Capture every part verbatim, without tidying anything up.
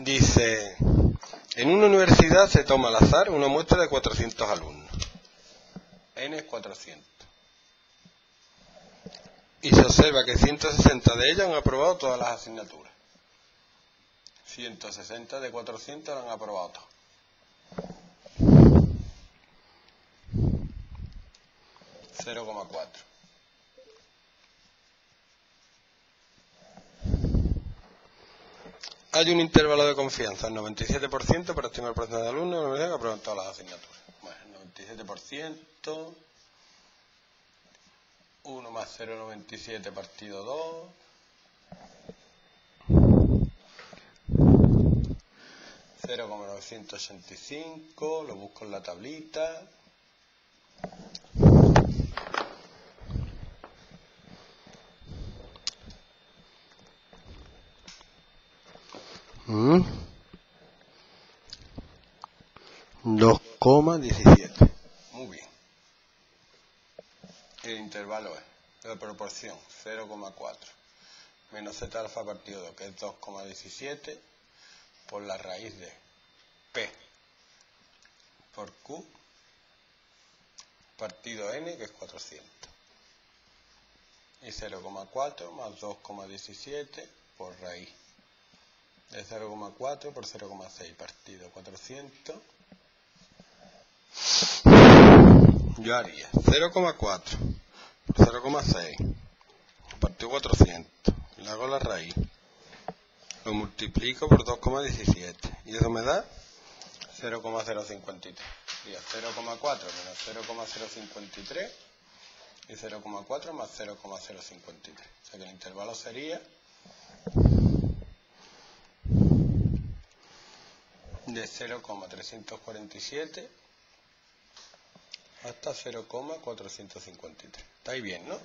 Dice, en una universidad se toma al azar una muestra de cuatrocientos alumnos. N es cuatrocientos. Y se observa que ciento sesenta de ellas han aprobado todas las asignaturas. ciento sesenta de cuatrocientos las han aprobado todas. cero coma cuatro. Hay un intervalo de confianza, el noventa y siete por ciento para estimar el porcentaje de alumnos en la universidad que aprueban todas las asignaturas. Bueno, noventa y siete por ciento, uno más cero coma noventa y siete partido dos, cero coma novecientos ochenta y cinco, lo busco en la tablita. dos coma diecisiete. Muy bien. El intervalo es la proporción cero coma cuatro menos z alfa partido dos, que es dos coma diecisiete, por la raíz de P por Q partido N, que es cuatrocientos. Y cero coma cuatro más dos coma diecisiete por raíz de cero coma cuatro por cero coma seis partido cuatrocientos. Yo haría cero coma cuatro por cero coma seis partido cuatrocientos, le hago la raíz, lo multiplico por dos coma diecisiete y eso me da cero coma cero cincuenta y tres. Diría cero coma cuatro menos cero coma cero cincuenta y tres y cero coma cuatro más cero coma cero cincuenta y tres. O sea que el intervalo sería de cero coma trescientos cuarenta y siete hasta cero coma cuatrocientos cincuenta y tres. Está ahí bien, ¿no?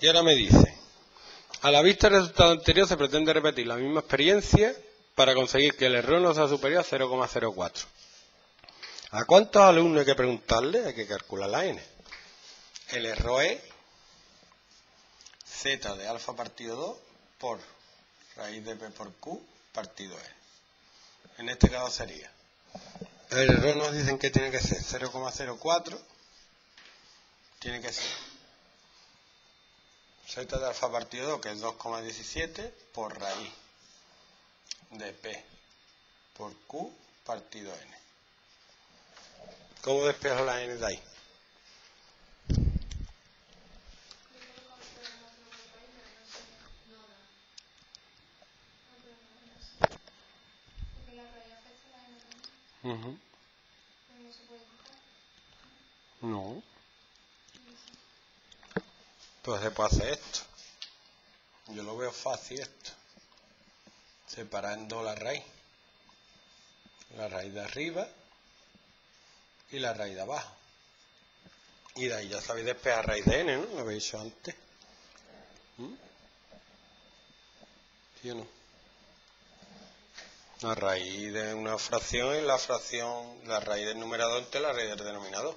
Y ahora me dice, a la vista del resultado anterior se pretende repetir la misma experiencia para conseguir que el error no sea superior a cero coma cero cuatro. ¿A cuántos alumnos hay que preguntarle? Hay que calcular la N. El error es Z de alfa partido dos por raíz de P por Q partido N. En este caso sería, el error nos dicen que tiene que ser cero coma cero cuatro, tiene que ser Z de alfa partido dos, que es dos coma diecisiete, por raíz de P por Q partido N. ¿Cómo despejo la N de ahí? Uh-huh. No. Pues se puede hacer esto. Yo lo veo fácil esto. Separando la raíz. La raíz de arriba y la raíz de abajo. Y de ahí ya sabéis despejar raíz de N, ¿no? Lo habéis hecho antes. ¿Mm? ¿Sí o no? La raíz de una fracción es la fracción, la raíz del numerador entre la raíz del denominador.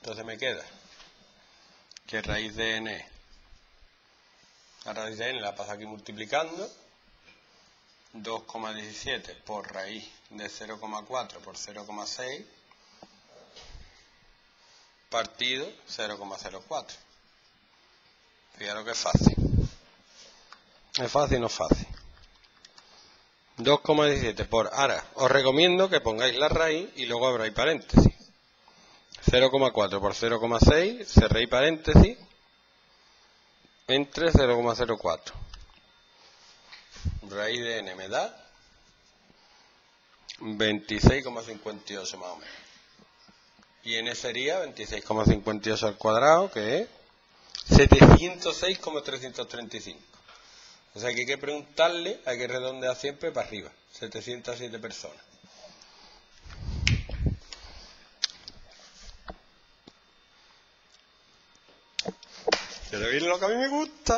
Entonces me queda que raíz de n, la raíz de n la paso aquí multiplicando, dos coma diecisiete por raíz de cero coma cuatro por cero coma seis partido cero coma cero cuatro. Fijaros que es fácil. ¿Es fácil o no es fácil? dos coma diecisiete por, ahora, os recomiendo que pongáis la raíz y luego abráis paréntesis. cero coma cuatro por cero coma seis, cerréis paréntesis, entre cero coma cero cuatro. Raíz de n me da veintiséis coma cincuenta y ocho más o menos. Y n sería veintiséis coma cincuenta y ocho al cuadrado, que es setecientos seis coma trescientos treinta y cinco. O sea que hay que preguntarle, hay que redondear siempre para arriba. setecientas siete personas. Pero bien lo que a mí me gusta.